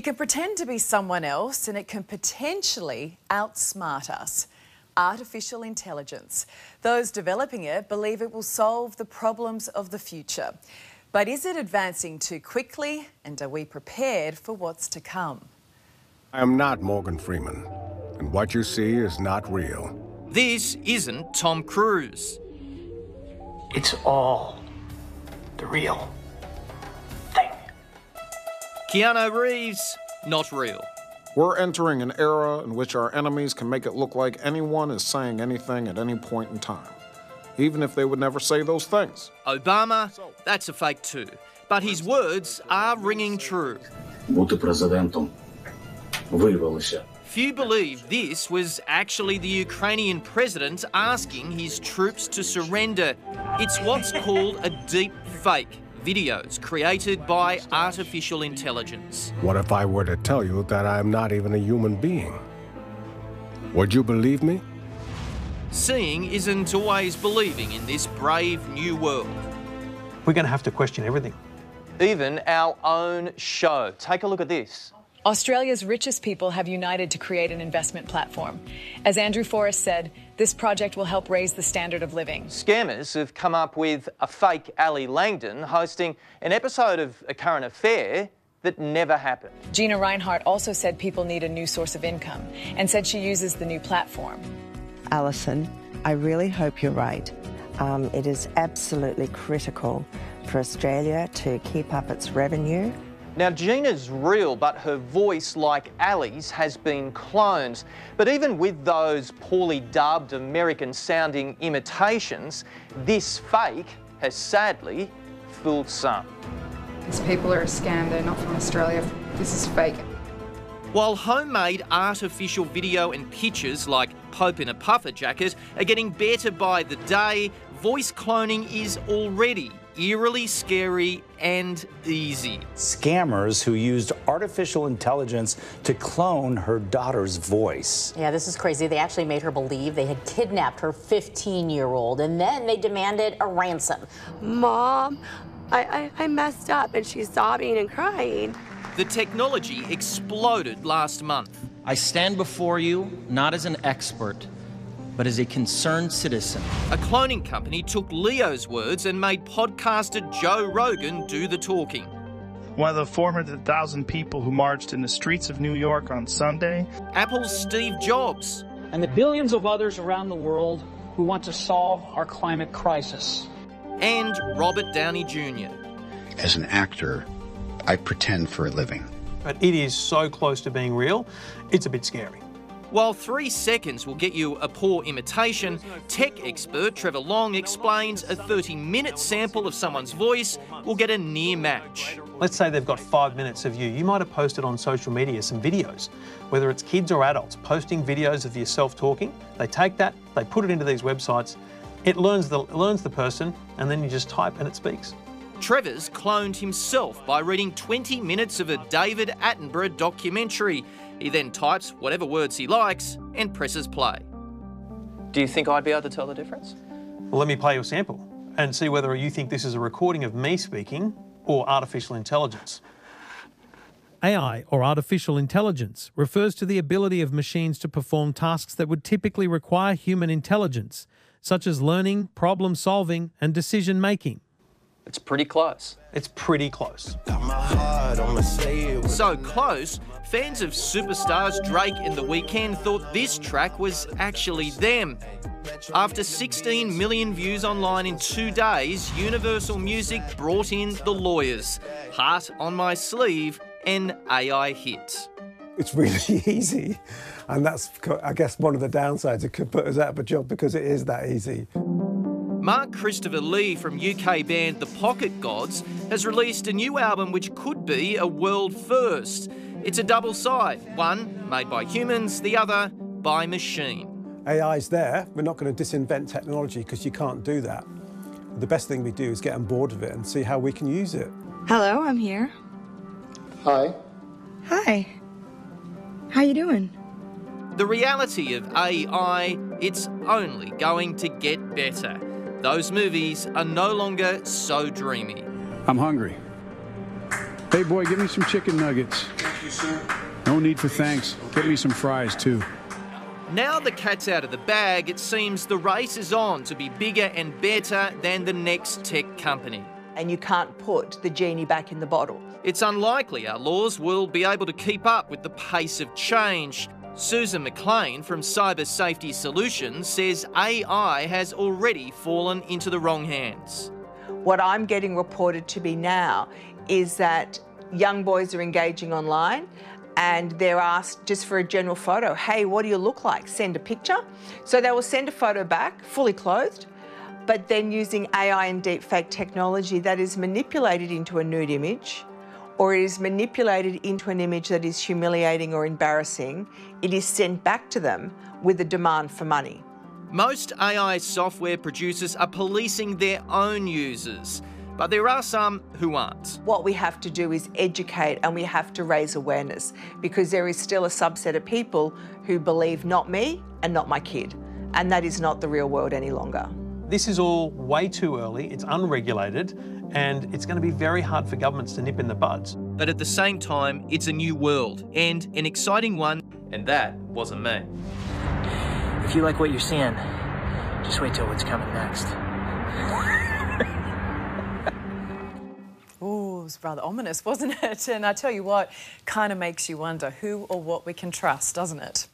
It can pretend to be someone else and it can potentially outsmart us. Artificial intelligence. Those developing it believe it will solve the problems of the future. But is it advancing too quickly, and are we prepared for what's to come? I am not Morgan Freeman, and what you see is not real. This isn't Tom Cruise. It's all the real thing. Keanu Reeves, not real. We're entering an era in which our enemies can make it look like anyone is saying anything at any point in time, even if they would never say those things. Obama, that's a fake too, but his words are ringing true. Few believe this was actually the Ukrainian president asking his troops to surrender. It's what's called a deep fake. Videos created by artificial intelligence. What if I were to tell you that I'm not even a human being? Would you believe me? Seeing isn't always believing in this brave new world. We're going to have to question everything. Even our own show. Take a look at this. Australia's richest people have united to create an investment platform. As Andrew Forrest said, this project will help raise the standard of living. Scammers have come up with a fake Ally Langdon hosting an episode of A Current Affair that never happened. Gina Rinehart also said people need a new source of income and said she uses the new platform. Alison, I really hope you're right. It is absolutely critical for Australia to keep up its revenue. Now, Gina's real, but her voice, like Ally's, has been cloned. But even with those poorly dubbed American-sounding imitations, this fake has sadly fooled some. These people are a scam. They're not from Australia. This is fake. While homemade artificial video and pictures like Pope in a puffer jacket are getting better by the day, voice cloning is already eerily scary and easy. Scammers who used artificial intelligence to clone her daughter's voice. Yeah, this is crazy. They actually made her believe they had kidnapped her 15-year-old, and then they demanded a ransom. Mom, I messed up, and she's sobbing and crying. The technology exploded last month. I stand before you not as an expert, but as a concerned citizen. A cloning company took Leo's words and made podcaster Joe Rogan do the talking. One of the 400,000 people who marched in the streets of New York on Sunday. Apple's Steve Jobs. And the billions of others around the world who want to solve our climate crisis. And Robert Downey Jr. As an actor, I pretend for a living. But it is so close to being real, it's a bit scary. While 3 seconds will get you a poor imitation, tech expert Trevor Long explains a 30-minute sample of someone's voice will get a near match. Let's say they've got 5 minutes of you. You might have posted on social media some videos, whether it's kids or adults, posting videos of yourself talking. They take that, they put it into these websites, it learns the person, and then you just type and it speaks. Trevor's cloned himself by reading 20 minutes of a David Attenborough documentary. He then types whatever words he likes and presses play. Do you think I'd be able to tell the difference? Well, let me play your sample and see whether you think this is a recording of me speaking or artificial intelligence. AI, or artificial intelligence, refers to the ability of machines to perform tasks that would typically require human intelligence, such as learning, problem solving, and decision making. It's pretty close. It's pretty close. So close, fans of superstars Drake and The Weeknd thought this track was actually them. After 16 million views online in 2 days, Universal Music brought in The Lawyers, Heart on My Sleeve, an AI hit. It's really easy, and that's, I guess, one of the downsides. It could put us out of a job because it is that easy. Mark Christopher Lee from UK band The Pocket Gods has released a new album which could be a world first. It's a double side, one made by humans, the other by machine. AI's there. We're not going to disinvent technology because you can't do that. The best thing we do is get on board of it and see how we can use it. Hello, I'm here. Hi. Hi. How you doing? The reality of AI, it's only going to get better. Those movies are no longer so dreamy. I'm hungry. Hey, boy, give me some chicken nuggets. Thank you, sir. No need for thanks. Get me some fries, too. Now the cat's out of the bag, it seems the race is on to be bigger and better than the next tech company. And you can't put the genie back in the bottle. It's unlikely our laws will be able to keep up with the pace of change. Susan McLean from Cyber Safety Solutions says AI has already fallen into the wrong hands. What I'm getting reported to be now is that young boys are engaging online and they're asked just for a general photo. Hey, what do you look like? Send a picture. So they will send a photo back, fully clothed, but then using AI and deepfake technology that is manipulated into a nude image, or it is manipulated into an image that is humiliating or embarrassing, it is sent back to them with a demand for money. Most AI software producers are policing their own users, but there are some who aren't. What we have to do is educate and we have to raise awareness, because there is still a subset of people who believe not me and not my kid, and that is not the real world any longer. This is all way too early, it's unregulated, and it's going to be very hard for governments to nip in the buds. But at the same time, it's a new world and an exciting one. And that wasn't me. If you like what you're seeing, just wait till what's coming next. Ooh, it was rather ominous, wasn't it? And I tell you what, kind of makes you wonder who or what we can trust, doesn't it?